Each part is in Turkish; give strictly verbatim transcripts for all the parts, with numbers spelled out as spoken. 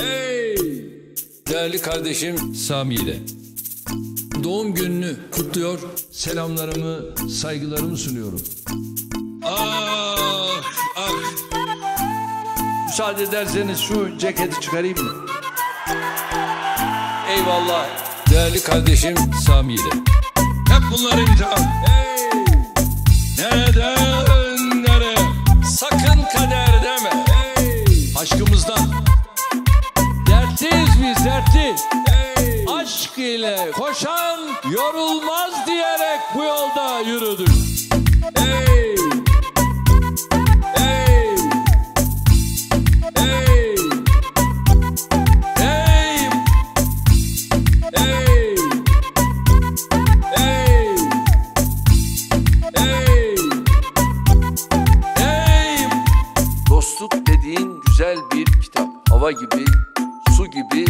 Hey! Değerli kardeşim Samyeli, doğum gününü kutluyor, selamlarımı, saygılarımı sunuyorum. Ah! Ah! Müsaade ederseniz şu ceketi çıkarayım mı? Eyvallah. Değerli kardeşim Samyeli. Hep bunları imtihan. Hey! Neden nereye? Sakın kader deme. Hey! Aşkımızdan. Dertliyiz biz, dertli. Hey! Aşk ile koşan yorulmaz diyerek bu yolda yürüdük. Hey! Hey! Hey! Hey! Hey! Dostluk dediğin güzel bir kitap. Hava gibi, su gibi,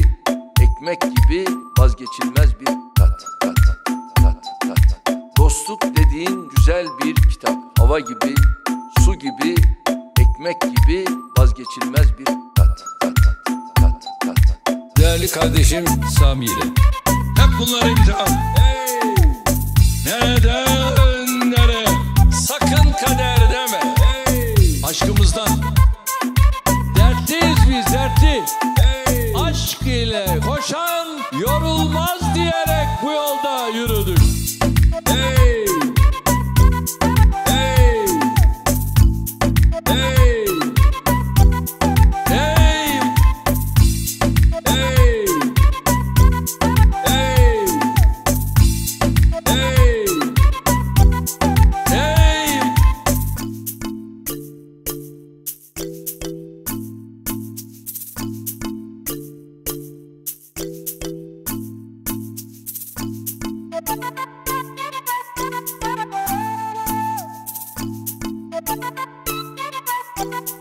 ekmek gibi vazgeçilmez bir tat, tat, tat, tat. Dostluk dediğin güzel bir kitap. Hava gibi, su gibi, ekmek gibi vazgeçilmez bir tat, tat, tat, tat. Değerli kardeşim Samyeli. Hep bunları imtihan. Hey! Neden nereye? Sakın kader deme. Hey! Aşkımızdan. Hey! Aşk ile koşan yorulmaz diyerek bu yolda yürüdük. Hey! Hey! Hey! Hey! Hey! Hey! Hey! Hey! We'll be right back.